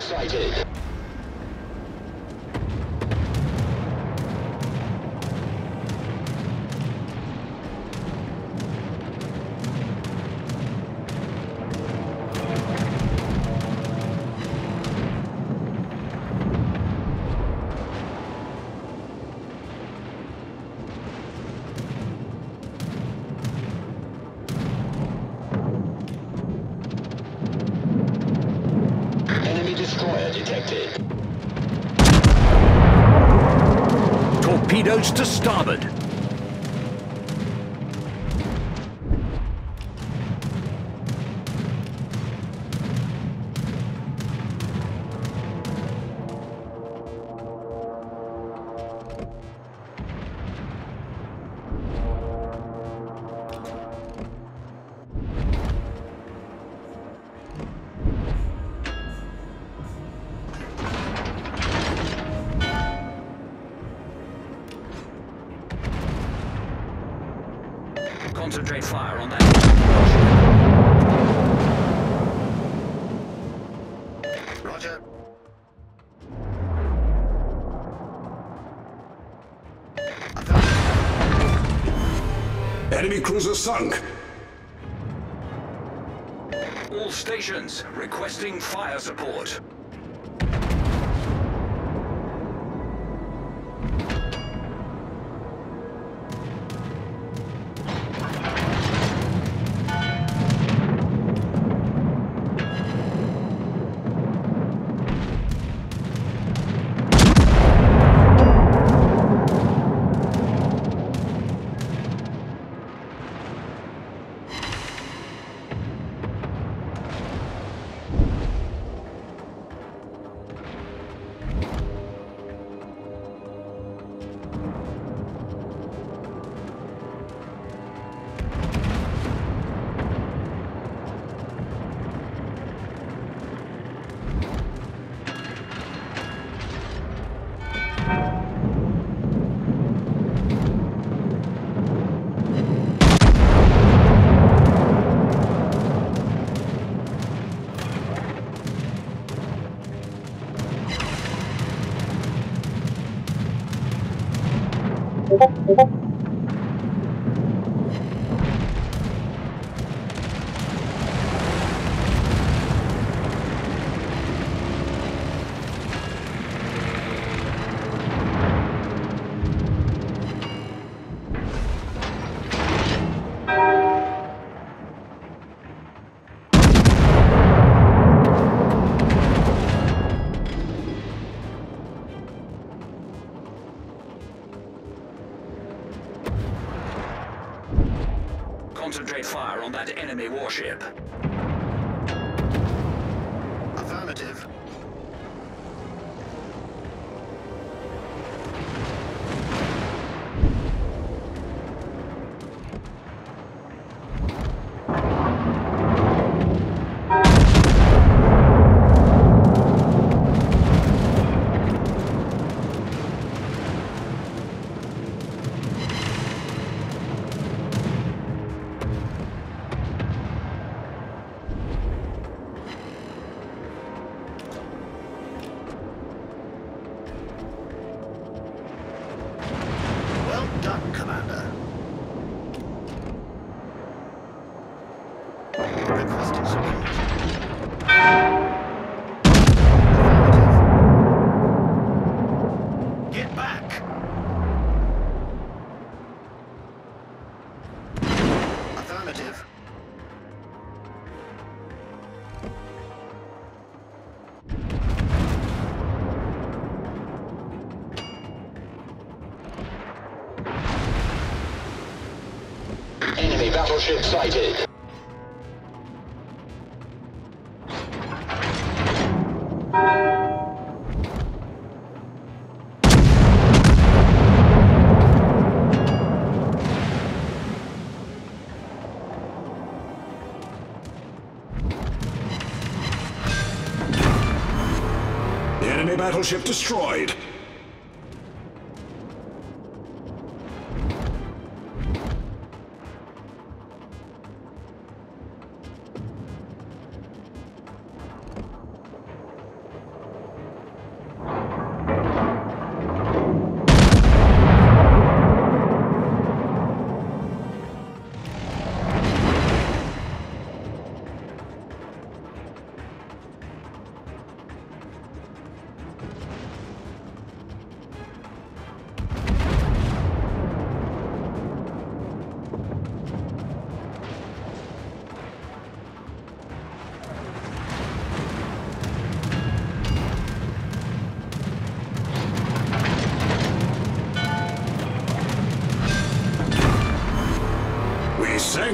target sighted. Torpedoes to starboard. Concentrate fire on that. Roger. Enemy cruiser sunk. All stations requesting fire support. Concentrate fire on that enemy warship. Affirmative. Enemy battleship sighted. Battleship destroyed.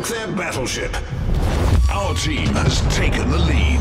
attack their battleship. Our team has taken the lead.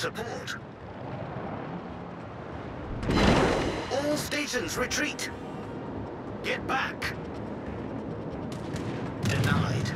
Support. All stations retreat. Get back. Denied.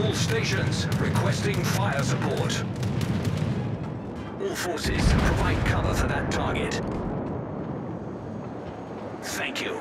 All stations requesting fire support. All forces provide cover for that target. Thank you.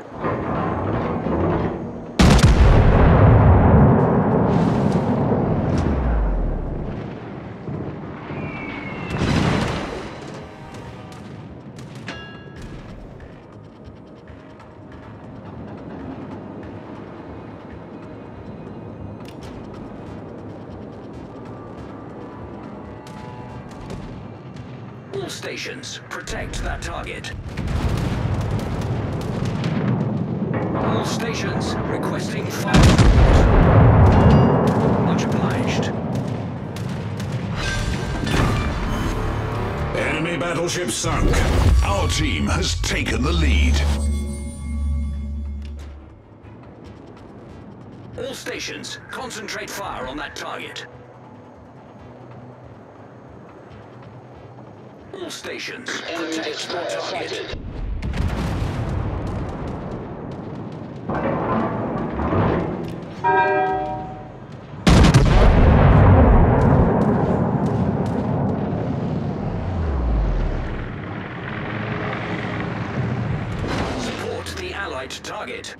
Stations, protect that target. All stations requesting fire support. Much obliged. Enemy battleship sunk. Our team has taken the lead. All stations, concentrate fire on that target. All stations, protect the target. Support the allied target.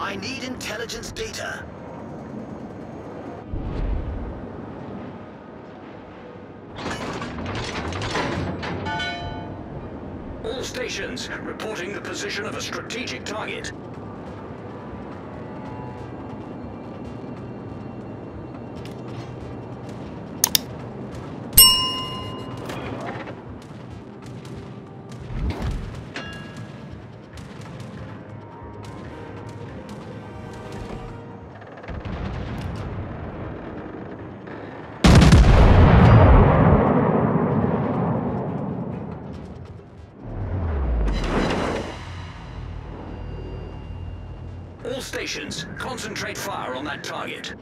I need intelligence data. All stations reporting the position of a strategic target. All stations, concentrate fire on that target.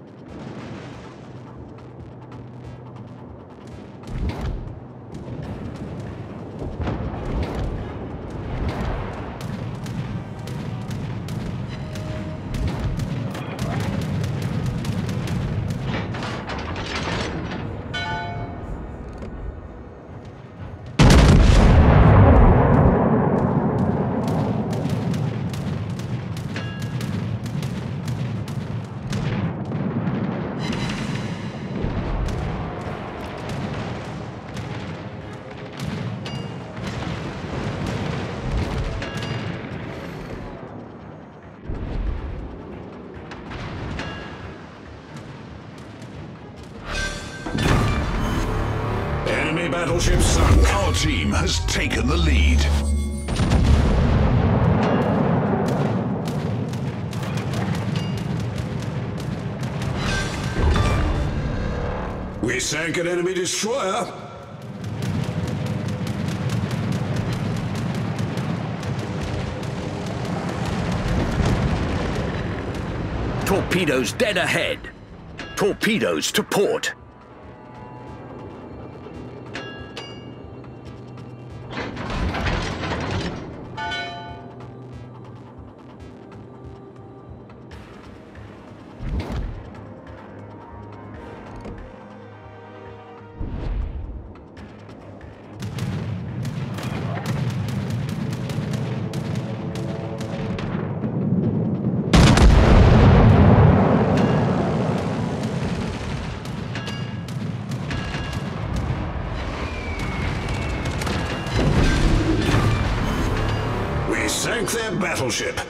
battleship sunk. Our team has taken the lead. We sank an enemy destroyer. Torpedoes dead ahead. Torpedoes to port. Sank their battleship.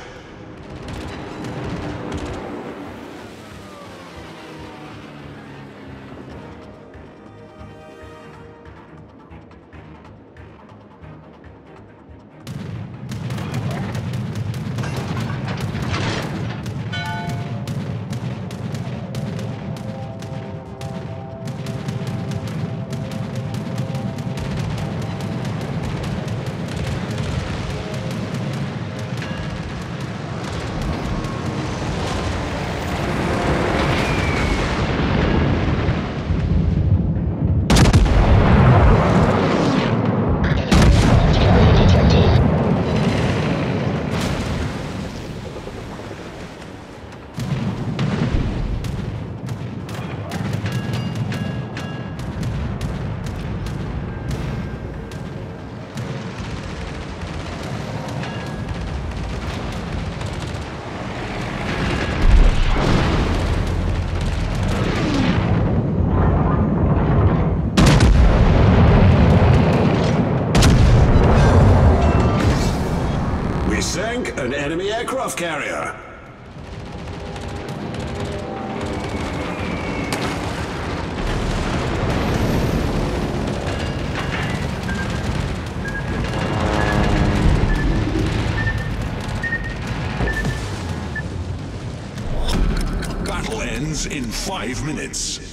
An enemy aircraft carrier. Battle ends in 5 minutes.